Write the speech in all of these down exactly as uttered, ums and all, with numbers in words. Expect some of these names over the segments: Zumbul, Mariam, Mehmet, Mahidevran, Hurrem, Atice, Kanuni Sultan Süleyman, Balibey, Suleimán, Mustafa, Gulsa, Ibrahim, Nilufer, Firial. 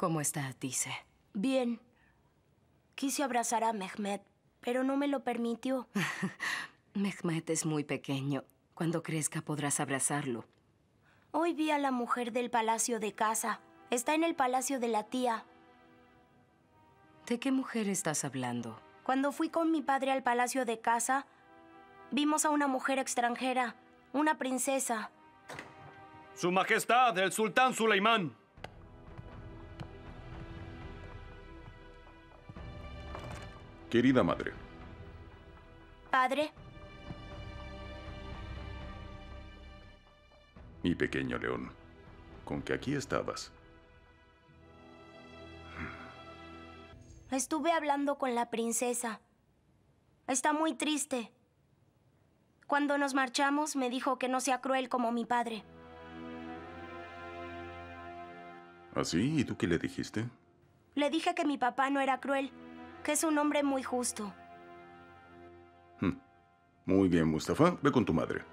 ¿Cómo está, Tice? Bien. Quise abrazar a Mehmet, pero no me lo permitió. Mehmet es muy pequeño. Cuando crezca podrás abrazarlo. Hoy vi a la mujer del palacio de casa. Está en el palacio de la tía. ¿De qué mujer estás hablando? Cuando fui con mi padre al palacio de casa, vimos a una mujer extranjera, una princesa. Su Majestad, el sultán Suleimán. Querida madre. Padre. Mi pequeño león, con que aquí estabas. Estuve hablando con la princesa. Está muy triste. Cuando nos marchamos, me dijo que no sea cruel como mi padre. ¿Ah, sí? ¿Y tú qué le dijiste? Le dije que mi papá no era cruel, que es un hombre muy justo. Hmm. Muy bien, Mustafa. Ve con tu madre.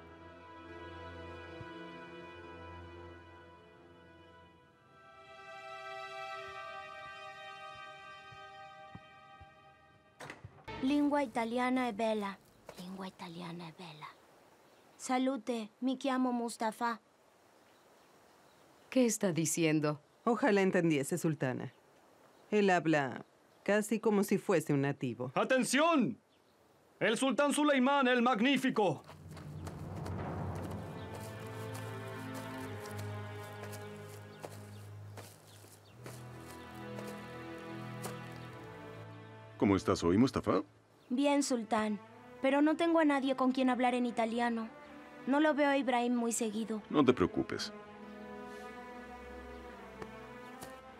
Lingua italiana e bella. Lingua italiana e bella. Salute, mi chiamo Mustafa. ¿Qué está diciendo? Ojalá entendiese, sultana. Él habla casi como si fuese un nativo. ¡Atención! El sultán Suleimán el Magnífico. ¿Cómo estás hoy, Mustafa? Bien, sultán. Pero no tengo a nadie con quien hablar en italiano. No lo veo a Ibrahim muy seguido. No te preocupes.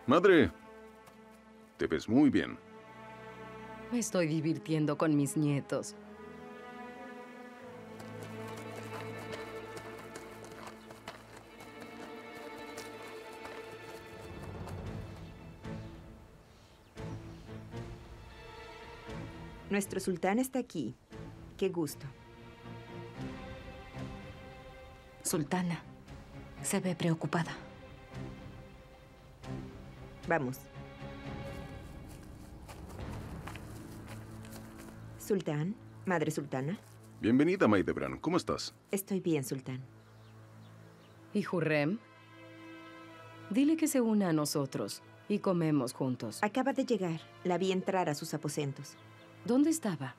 Madre, te ves muy bien. Me estoy divirtiendo con mis nietos. Nuestro sultán está aquí. Qué gusto. Sultana, se ve preocupada. Vamos. Sultán, madre sultana. Bienvenida, Mahidevran. ¿Cómo estás? Estoy bien, sultán. ¿Y Hurrem? Dile que se una a nosotros y comemos juntos. Acaba de llegar. La vi entrar a sus aposentos. ¿Dónde estaba?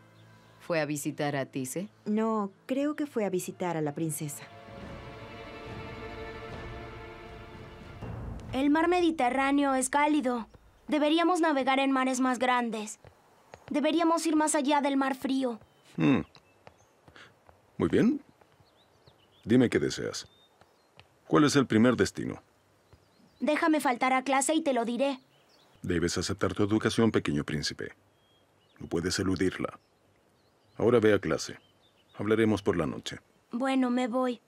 ¿Fue a visitar a Tice? No, creo que fue a visitar a la princesa. El mar Mediterráneo es cálido. Deberíamos navegar en mares más grandes. Deberíamos ir más allá del mar frío. Mm. Muy bien. Dime qué deseas. ¿Cuál es el primer destino? Déjame faltar a clase y te lo diré. Debes aceptar tu educación, pequeño príncipe. No puedes eludirla. Ahora ve a clase. Hablaremos por la noche. Bueno, me voy.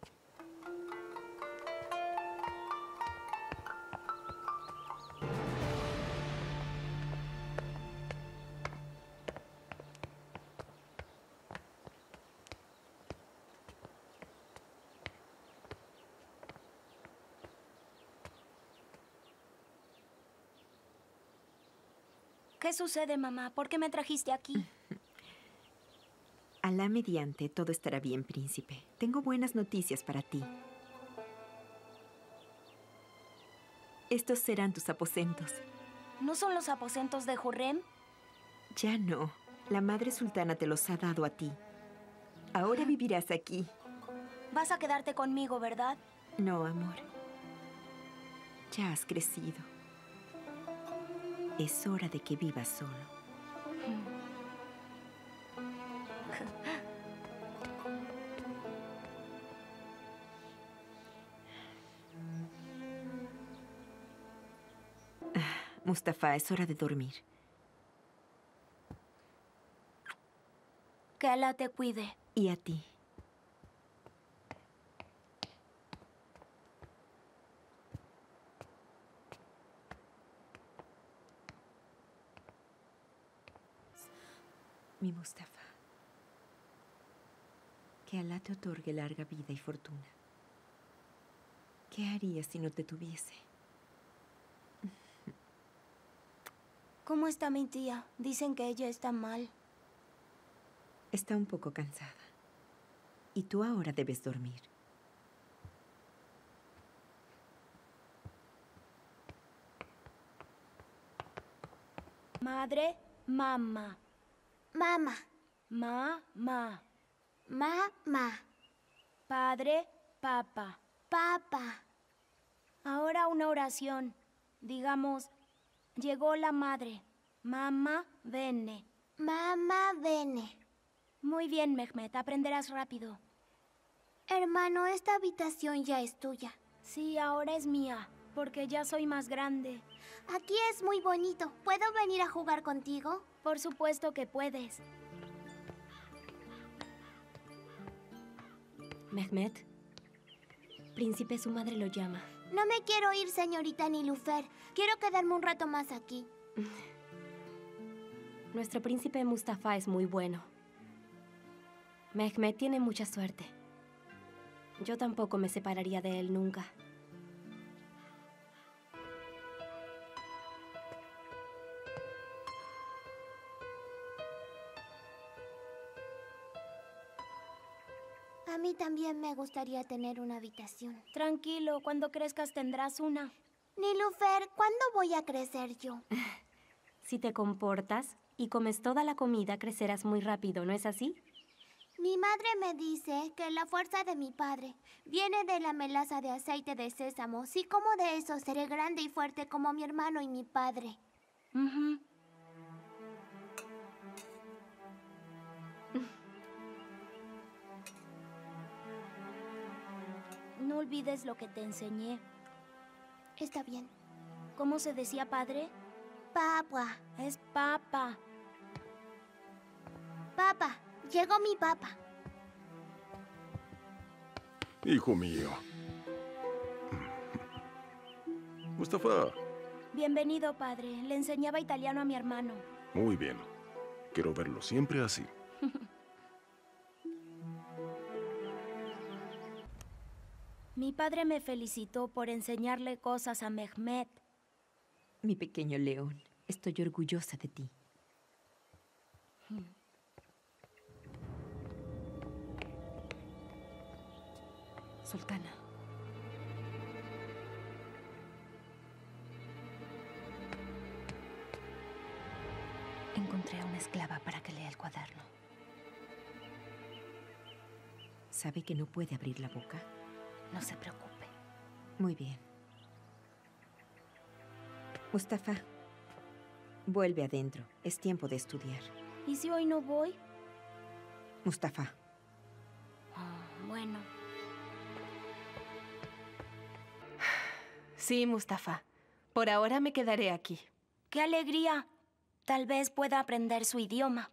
¿Qué sucede, mamá? ¿Por qué me trajiste aquí? Alá mediante, todo estará bien, príncipe. Tengo buenas noticias para ti. Estos serán tus aposentos. ¿No son los aposentos de Hurrem? Ya no. La madre sultana te los ha dado a ti. Ahora vivirás aquí. Vas a quedarte conmigo, ¿verdad? No, amor. Ya has crecido. Es hora de que vivas solo. Ah, Mustafa, es hora de dormir. Que Alá te cuide. Y a ti. Mi Mustafa, que Alá te otorgue larga vida y fortuna. ¿Qué harías si no te tuviese? ¿Cómo está mi tía? Dicen que ella está mal. Está un poco cansada. Y tú ahora debes dormir. Madre, mamá. Mamá. Mamá. Mamá. Padre, papá. Papá. Ahora una oración. Digamos, llegó la madre. Mamá, vene. Mamá, vene. Muy bien, Mehmet. Aprenderás rápido. Hermano, esta habitación ya es tuya. Sí, ahora es mía, porque ya soy más grande. Aquí es muy bonito. ¿Puedo venir a jugar contigo? Por supuesto que puedes. Mehmet, príncipe, su madre lo llama. No me quiero ir, señorita Nilufer. Quiero quedarme un rato más aquí. Nuestro príncipe Mustafa es muy bueno. Mehmet tiene mucha suerte. Yo tampoco me separaría de él nunca. A mí también me gustaría tener una habitación. Tranquilo, cuando crezcas tendrás una. Nilufer, ¿cuándo voy a crecer yo? Si te comportas y comes toda la comida, crecerás muy rápido, ¿no es así? Mi madre me dice que la fuerza de mi padre viene de la melaza de aceite de sésamo. Si como de eso, seré grande y fuerte como mi hermano y mi padre. Uh-huh. No olvides lo que te enseñé. Está bien. ¿Cómo se decía padre? Papá. Es papá. Papá. Llegó mi papá. Hijo mío. Mustafa. Bienvenido, padre. Le enseñaba italiano a mi hermano. Muy bien. Quiero verlo siempre así. Mi padre me felicitó por enseñarle cosas a Mehmet. Mi pequeño león, estoy orgullosa de ti. Sultana. Encontré a una esclava para que lea el cuaderno. ¿Sabe que no puede abrir la boca? No se preocupe. Muy bien. Mustafa, vuelve adentro. Es tiempo de estudiar. ¿Y si hoy no voy? Mustafa. Oh, bueno. Sí, Mustafa. Por ahora me quedaré aquí. ¡Qué alegría! Tal vez pueda aprender su idioma.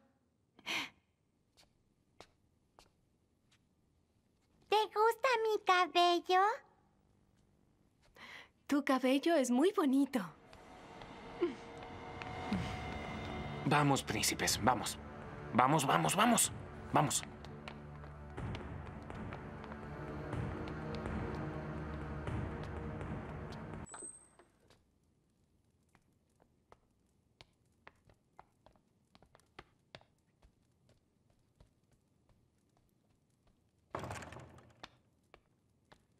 ¿Te gusta mi cabello? Tu cabello es muy bonito. Vamos, príncipes, vamos. Vamos, vamos, vamos. Vamos.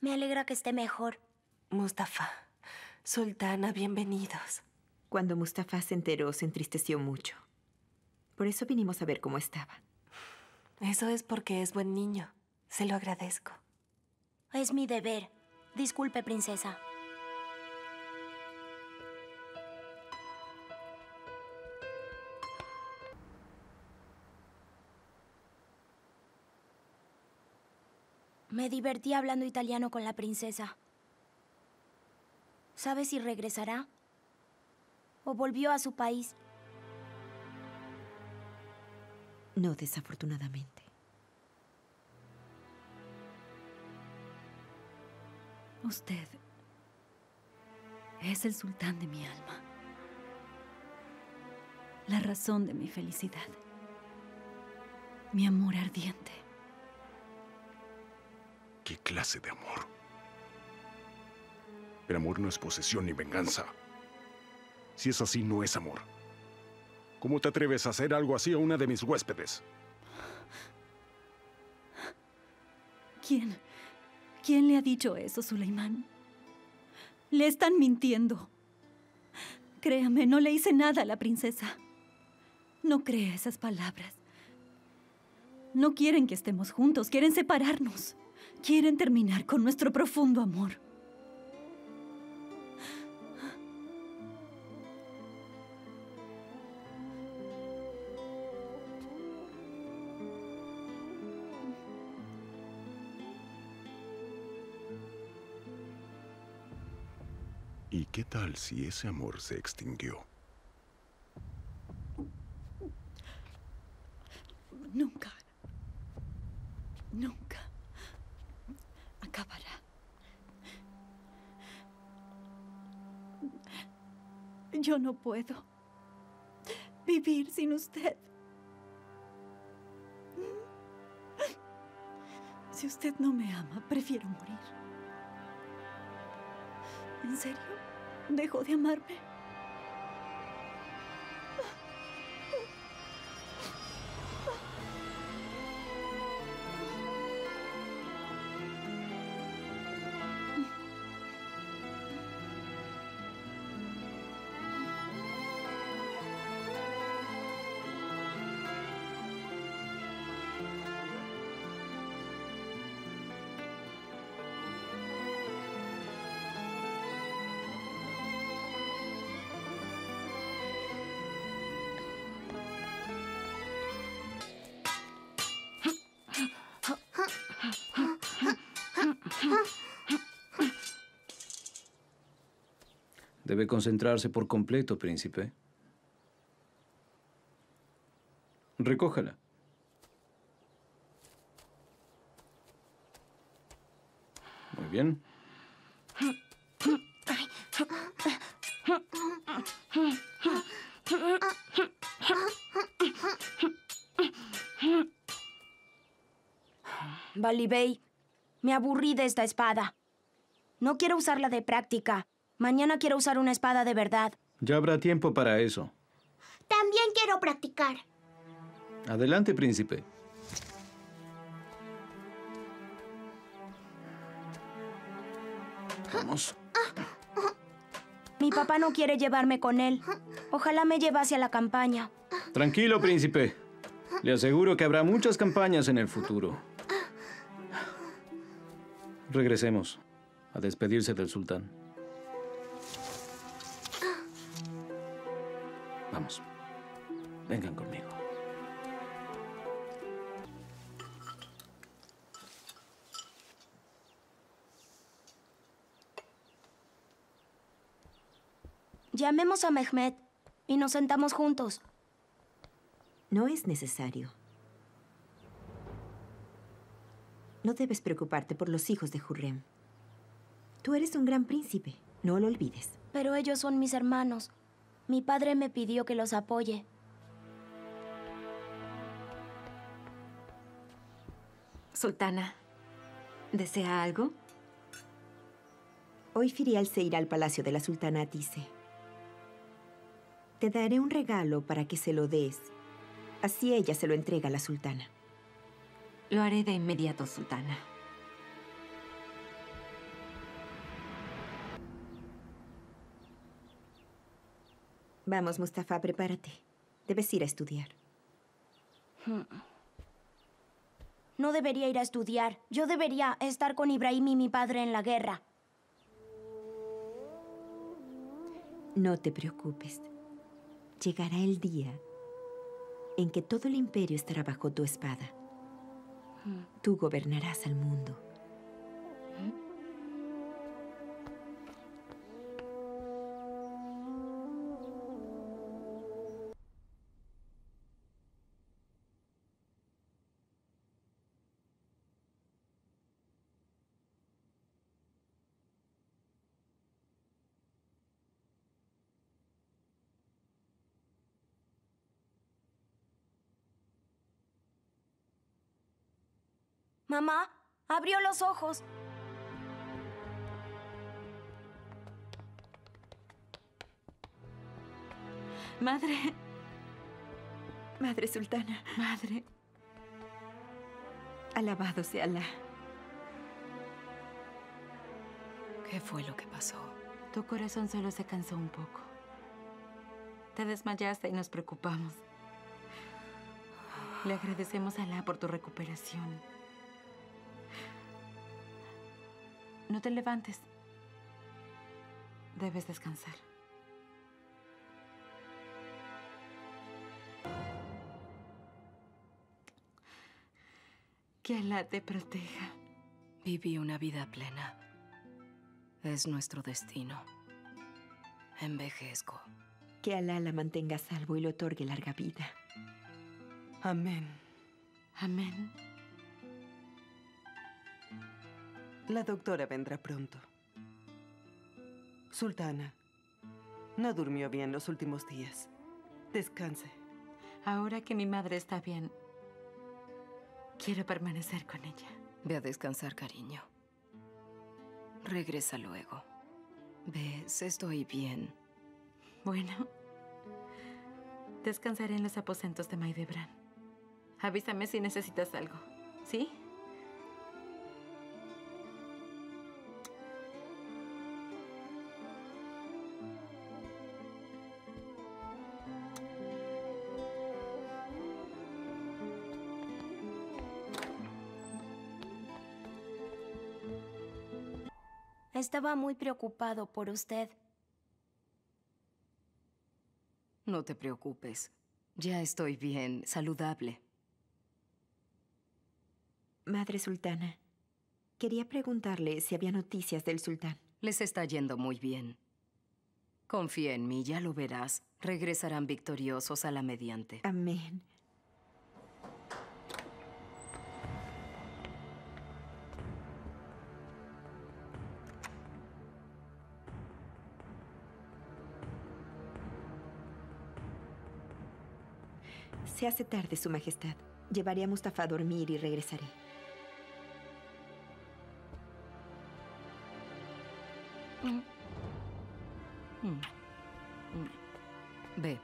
Me alegra que esté mejor. Mustafa, Sultana, bienvenidos. Cuando Mustafa se enteró, se entristeció mucho. Por eso vinimos a ver cómo estaba. Eso es porque es buen niño. Se lo agradezco. Es mi deber. Disculpe, princesa. Me divertí hablando italiano con la princesa. ¿Sabes si regresará? ¿O volvió a su país? No, desafortunadamente. Usted es el sultán de mi alma. La razón de mi felicidad. Mi amor ardiente. ¿Qué clase de amor? El amor no es posesión ni venganza. Si es así, no es amor. ¿Cómo te atreves a hacer algo así a una de mis huéspedes? ¿Quién? ¿Quién le ha dicho eso, Suleimán? Le están mintiendo. Créame, no le hice nada a la princesa. No crea esas palabras. No quieren que estemos juntos, quieren separarnos. Quieren terminar con nuestro profundo amor. ¿Y qué tal si ese amor se extinguió? Nunca. Nunca. Acabará. Yo no puedo vivir sin usted. Si usted no me ama, prefiero morir. ¿En serio? ¿Dejó de amarme? Debe concentrarse por completo, príncipe. Recójala. Muy bien. Balibey, me aburrí de esta espada. No quiero usarla de práctica. Mañana quiero usar una espada de verdad. Ya habrá tiempo para eso. También quiero practicar. Adelante, príncipe. Vamos. Mi papá no quiere llevarme con él. Ojalá me lleve hacia la campaña. Tranquilo, príncipe. Le aseguro que habrá muchas campañas en el futuro. Regresemos a despedirse del sultán. Vamos, vengan conmigo. Llamemos a Mehmet y nos sentamos juntos. No es necesario. No debes preocuparte por los hijos de Hurrem. Tú eres un gran príncipe, no lo olvides. Pero ellos son mis hermanos. Mi padre me pidió que los apoye. Sultana, ¿desea algo? Hoy Firial se irá al palacio de la sultana Atice. Te daré un regalo para que se lo des. Así ella se lo entrega a la sultana. Lo haré de inmediato, sultana. Vamos, Mustafa, prepárate. Debes ir a estudiar. No debería ir a estudiar. Yo debería estar con Ibrahim y mi padre en la guerra. No te preocupes. Llegará el día en que todo el imperio estará bajo tu espada. Tú gobernarás al mundo. Mamá, abrió los ojos. Madre, Madre Sultana. Madre. Alabado sea Alá. ¿Qué fue lo que pasó? Tu corazón solo se cansó un poco. Te desmayaste y nos preocupamos. Le agradecemos a Alá por tu recuperación. No te levantes. Debes descansar. Que Alá te proteja. Viví una vida plena. Es nuestro destino. Envejezco. Que Alá la mantenga a salvo y le otorgue larga vida. Amén. Amén. La doctora vendrá pronto. Sultana, no durmió bien los últimos días. Descanse. Ahora que mi madre está bien, quiero permanecer con ella. Ve a descansar, cariño. Regresa luego. ¿Ves? Estoy bien. Bueno, descansaré en los aposentos de Mahidevran. Avísame si necesitas algo, ¿sí? Estaba muy preocupado por usted. No te preocupes. Ya estoy bien, saludable. Madre Sultana, quería preguntarle si había noticias del sultán. Les está yendo muy bien. Confía en mí, ya lo verás. Regresarán victoriosos a la mediante. Amén. Se hace tarde, Su Majestad. Llevaré a Mustafa a dormir y regresaré. Mm. Mm. Mm. Ve.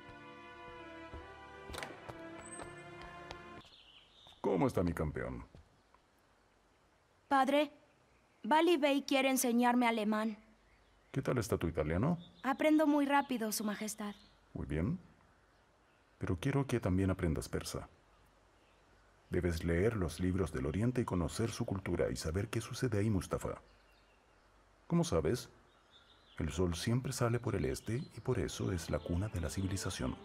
¿Cómo está mi campeón? Padre, Balibey quiere enseñarme alemán. ¿Qué tal está tu italiano? Aprendo muy rápido, Su Majestad. Muy bien. Pero quiero que también aprendas persa. Debes leer los libros del Oriente y conocer su cultura y saber qué sucede ahí, Mustafa. Como sabes, el sol siempre sale por el este y por eso es la cuna de la civilización.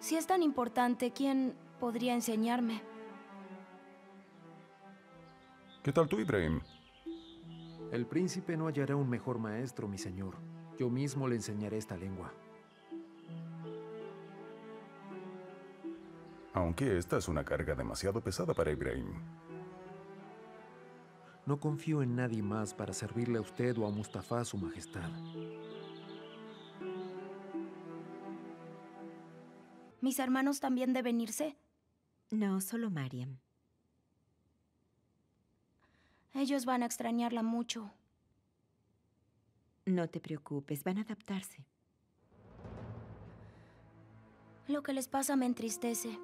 Si es tan importante, ¿quién podría enseñarme? ¿Qué tal tú, Ibrahim? El príncipe no hallará un mejor maestro, mi señor. Yo mismo le enseñaré esta lengua. Aunque esta es una carga demasiado pesada para Ibrahim. No confío en nadie más para servirle a usted o a Mustafa, Su Majestad. ¿Mis hermanos también deben irse? No, solo Mariam. Ellos van a extrañarla mucho. No te preocupes, van a adaptarse. Lo que les pasa me entristece.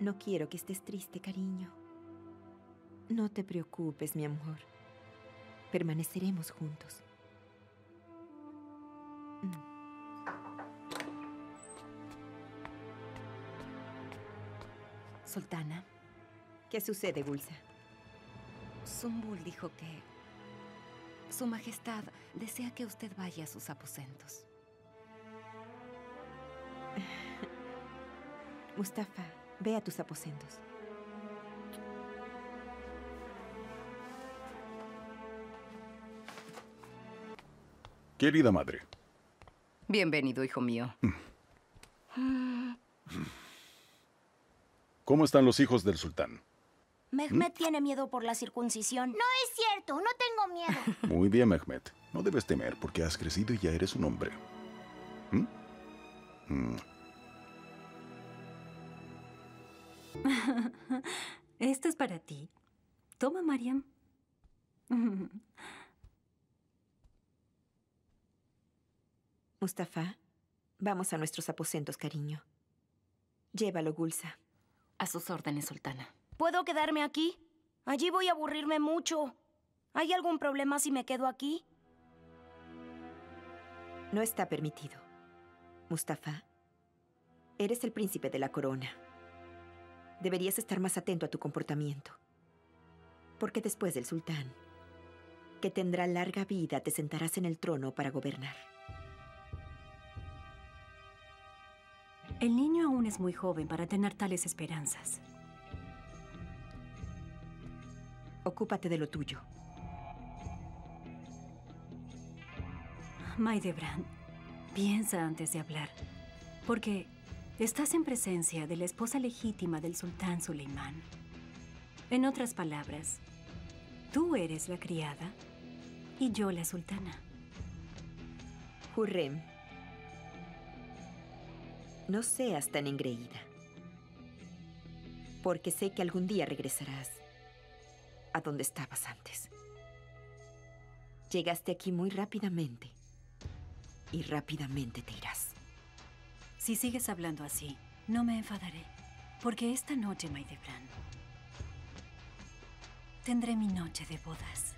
No quiero que estés triste, cariño. No te preocupes, mi amor. Permaneceremos juntos. Sultana, ¿qué sucede, Gulsa? Zumbul dijo que Su Majestad desea que usted vaya a sus aposentos. Mustafa, ve a tus aposentos. Querida madre. Bienvenido, hijo mío. ¿Cómo están los hijos del sultán? Mehmet ¿Mm? tiene miedo por la circuncisión. No es cierto, no tengo miedo. Muy bien, Mehmet. No debes temer porque has crecido y ya eres un hombre. ¿Mm? Mm. Esto es para ti. Toma, Mariam. Mustafa, Vamos a nuestros aposentos, cariño. Llévalo, Gulsa. A sus órdenes, sultana. ¿Puedo quedarme aquí? Allí voy a aburrirme mucho. ¿Hay algún problema si me quedo aquí? No está permitido. Mustafa, eres el príncipe de la corona. Deberías estar más atento a tu comportamiento. Porque después del sultán, que tendrá larga vida, te sentarás en el trono para gobernar. El niño aún es muy joven para tener tales esperanzas. Ocúpate de lo tuyo. Mahidevran, piensa antes de hablar, porque estás en presencia de la esposa legítima del sultán Suleimán. En otras palabras, tú eres la criada y yo la sultana. Hurrem, no seas tan engreída, porque sé que algún día regresarás a donde estabas antes. Llegaste aquí muy rápidamente y rápidamente te irás. Si sigues hablando así, no me enfadaré, porque esta noche, Mahidevran, tendré mi noche de bodas.